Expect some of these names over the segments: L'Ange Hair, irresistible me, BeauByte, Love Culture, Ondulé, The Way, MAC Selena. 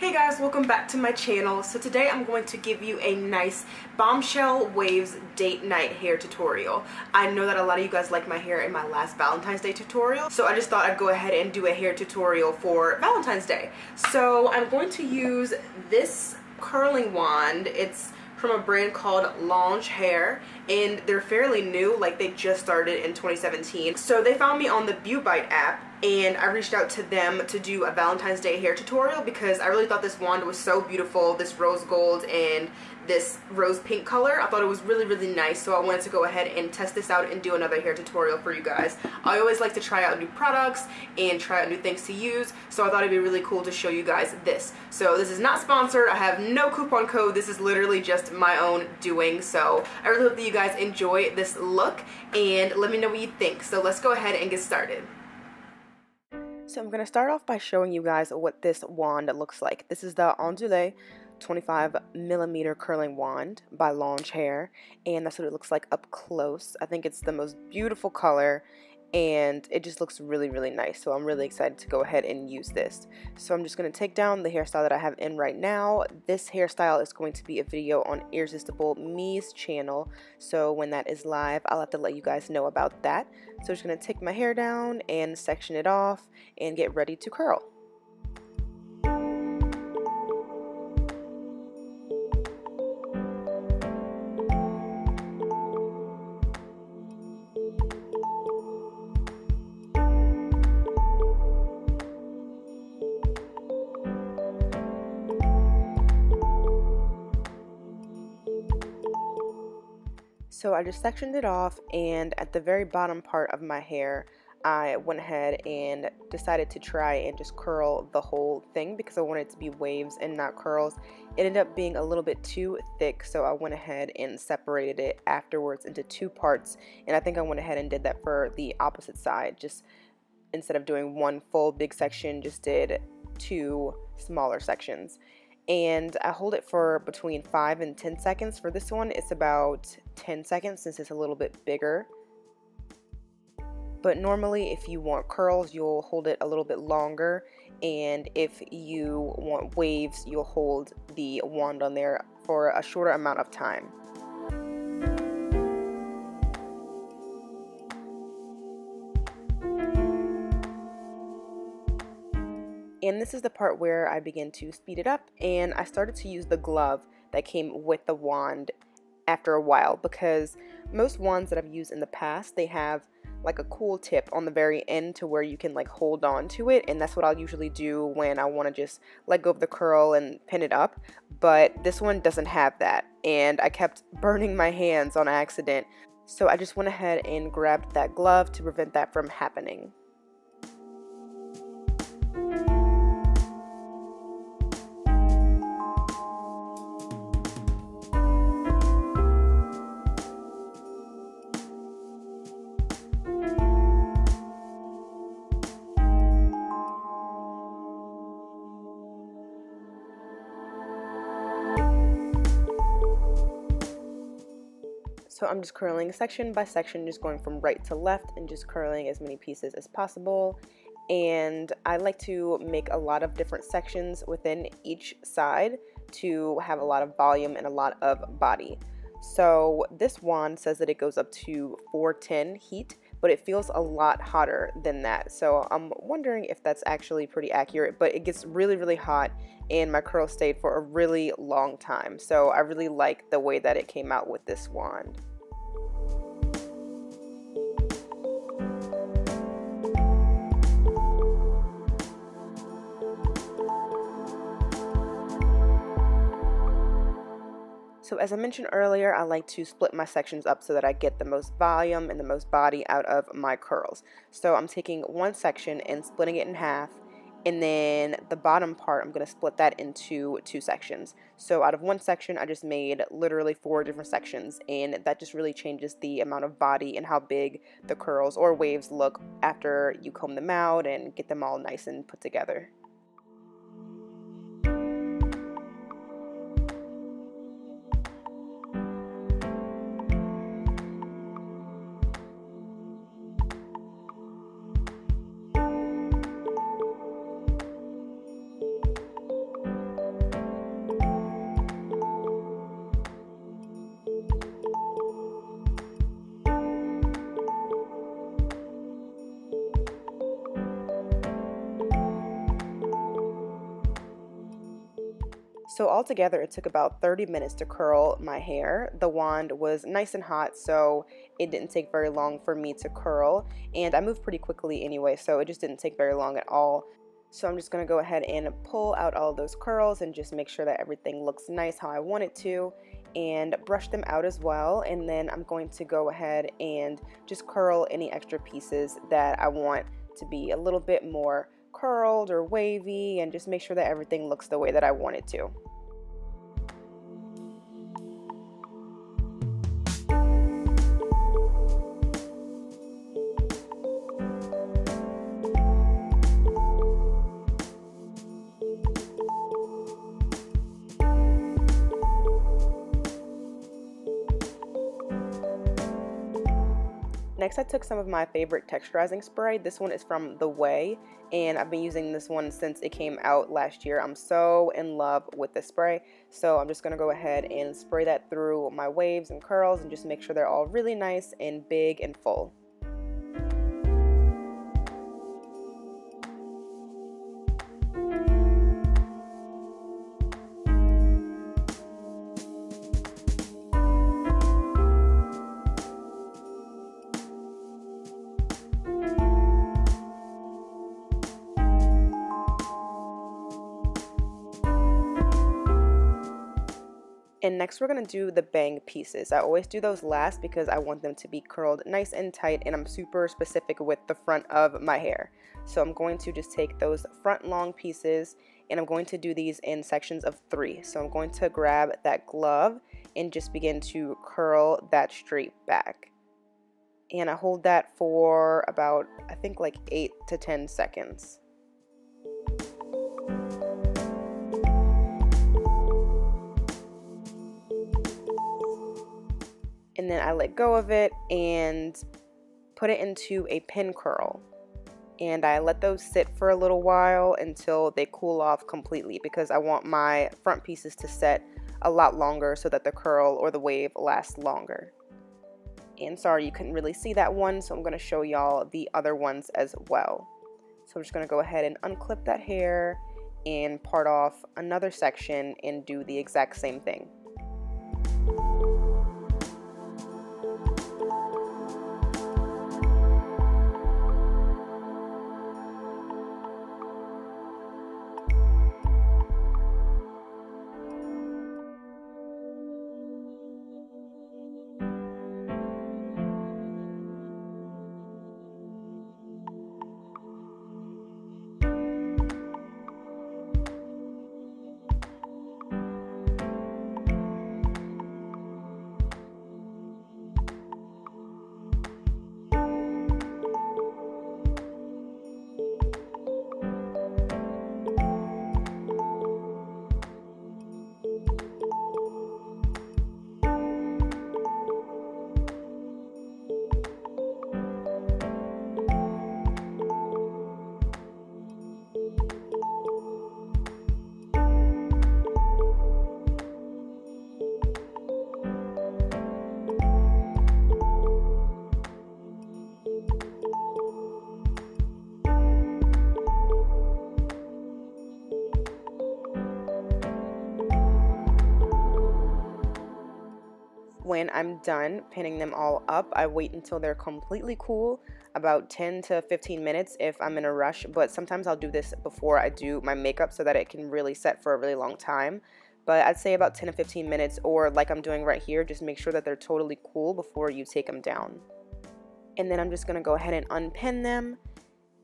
Hey guys, welcome back to my channel. So today I'm going to give you a nice bombshell waves date night hair tutorial. I know that a lot of you guys liked my hair in my last Valentine's Day tutorial, so I just thought I'd go ahead and do a hair tutorial for Valentine's Day. So I'm going to use this curling wand. It's from a brand called L'Ange Hair, and they're fairly new, like they just started in 2017. So they found me on the BeauByte app, and I reached out to them to do a Valentine's Day hair tutorial because I really thought this wand was so beautiful, this rose gold and this rose pink color. I thought it was really, really nice, so I wanted to go ahead and test this out and do another hair tutorial for you guys. I always like to try out new products and try out new things to use, so I thought it'd be really cool to show you guys this. So this is not sponsored, I have no coupon code, this is literally just my own doing, so I really hope that you guys enjoy this look and let me know what you think. So let's go ahead and get started. So I'm going to start off by showing you guys what this wand looks like. This is the Ondulé 25mm curling wand by L'Ange Hair, and that's what it looks like up close. I think it's the most beautiful color, and it just looks really, really nice, so I'm really excited to go ahead and use this. So I'm just going to take down the hairstyle that I have in right now. This hairstyle is going to be a video on Irresistible Me's channel, so when that is live, I'll have to let you guys know about that. So I'm just going to take my hair down and section it off and get ready to curl. So I just sectioned it off, and at the very bottom part of my hair, I went ahead and decided to try and just curl the whole thing because I wanted it to be waves and not curls. It ended up being a little bit too thick, so I went ahead and separated it afterwards into two parts, and I think I went ahead and did that for the opposite side. Just instead of doing one full big section, just did two smaller sections. And I hold it for between 5 and 10 seconds. For this one, it's about 10 seconds since it's a little bit bigger. But normally, if you want curls, you'll hold it a little bit longer. And if you want waves, you'll hold the wand on there for a shorter amount of time. And this is the part where I begin to speed it up, and I started to use the glove that came with the wand after a while because most wands that I've used in the past, they have like a cool tip on the very end to where you can like hold on to it, and that's what I'll usually do when I want to just let go of the curl and pin it up, but this one doesn't have that, and I kept burning my hands on accident, so I just went ahead and grabbed that glove to prevent that from happening. So I'm just curling section by section, just going from right to left and just curling as many pieces as possible. And I like to make a lot of different sections within each side to have a lot of volume and a lot of body. So this wand says that it goes up to 410 heat, but it feels a lot hotter than that. So I'm wondering if that's actually pretty accurate, but it gets really, really hot, and my curl stayed for a really long time. So I really like the way that it came out with this wand. So as I mentioned earlier, I like to split my sections up so that I get the most volume and the most body out of my curls. So I'm taking one section and splitting it in half, and then the bottom part, I'm going to split that into two sections. So out of one section, I just made literally four different sections, and that just really changes the amount of body and how big the curls or waves look after you comb them out and get them all nice and put together. So altogether, it took about 30 minutes to curl my hair. The wand was nice and hot, so it didn't take very long for me to curl. And I moved pretty quickly anyway, so it just didn't take very long at all. So I'm just going to go ahead and pull out all those curls and just make sure that everything looks nice how I want it to, and brush them out as well. And then I'm going to go ahead and just curl any extra pieces that I want to be a little bit more curled or wavy, and just make sure that everything looks the way that I want it to. Next, I took some of my favorite texturizing spray. This one is from The Way, and I've been using this one since it came out last year. I'm so in love with this spray, so I'm just going to go ahead and spray that through my waves and curls and just make sure they're all really nice and big and full. And next we're going to do the bang pieces. I always do those last because I want them to be curled nice and tight, and I'm super specific with the front of my hair. So I'm going to just take those front long pieces, and I'm going to do these in sections of 3. So I'm going to grab that glove and just begin to curl that straight back. And I hold that for about, I think, like 8 to 10 seconds. And then I let go of it and put it into a pin curl, and I let those sit for a little while until they cool off completely, because I want my front pieces to set a lot longer so that the curl or the wave lasts longer. And sorry you couldn't really see that one, so I'm going to show y'all the other ones as well. So I'm just going to go ahead and unclip that hair and part off another section and do the exact same thing. When I'm done pinning them all up, I wait until they're completely cool, about 10 to 15 minutes if I'm in a rush, but sometimes I'll do this before I do my makeup so that it can really set for a really long time. But I'd say about 10 to 15 minutes, or like I'm doing right here, just make sure that they're totally cool before you take them down. And then I'm just going to go ahead and unpin them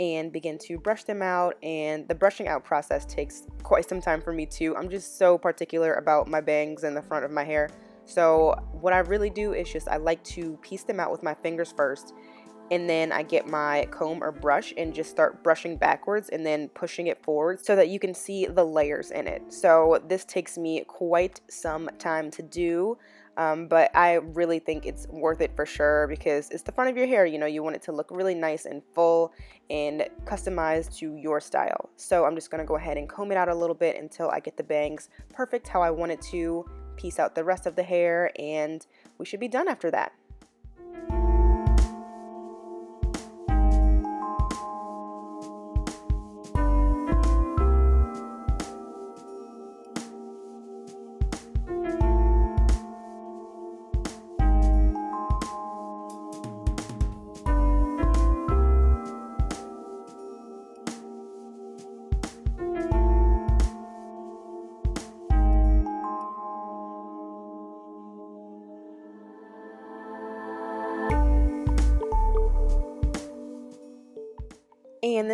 and begin to brush them out, and the brushing out process takes quite some time for me too. I'm just so particular about my bangs and the front of my hair. So what I really do is just I like to piece them out with my fingers first, and then I get my comb or brush and just start brushing backwards and then pushing it forward so that you can see the layers in it. So this takes me quite some time to do, but I really think it's worth it for sure, because it's the front of your hair, you know, you want it to look really nice and full and customized to your style. So I'm just going to go ahead and comb it out a little bit until I get the bangs perfect how I want it to. Piece out the rest of the hair, and we should be done after that.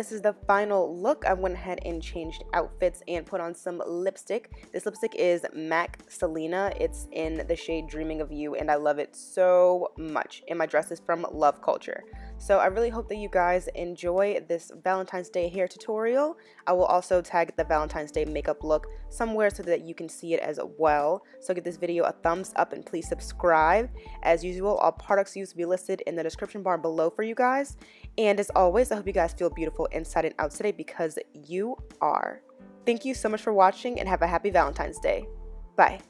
this is the final look. I went ahead and changed outfits and put on some lipstick. This lipstick is MAC Selena. It's in the shade Dreaming of You, and I love it so much. And my dress is from Love Culture. So I really hope that you guys enjoy this Valentine's Day hair tutorial. I will also tag the Valentine's Day makeup look somewhere so that you can see it as well. So give this video a thumbs up and please subscribe. As usual, all products used will be listed in the description bar below for you guys. And as always, I hope you guys feel beautiful inside and out today, because you are. Thank you so much for watching and have a happy Valentine's Day. Bye.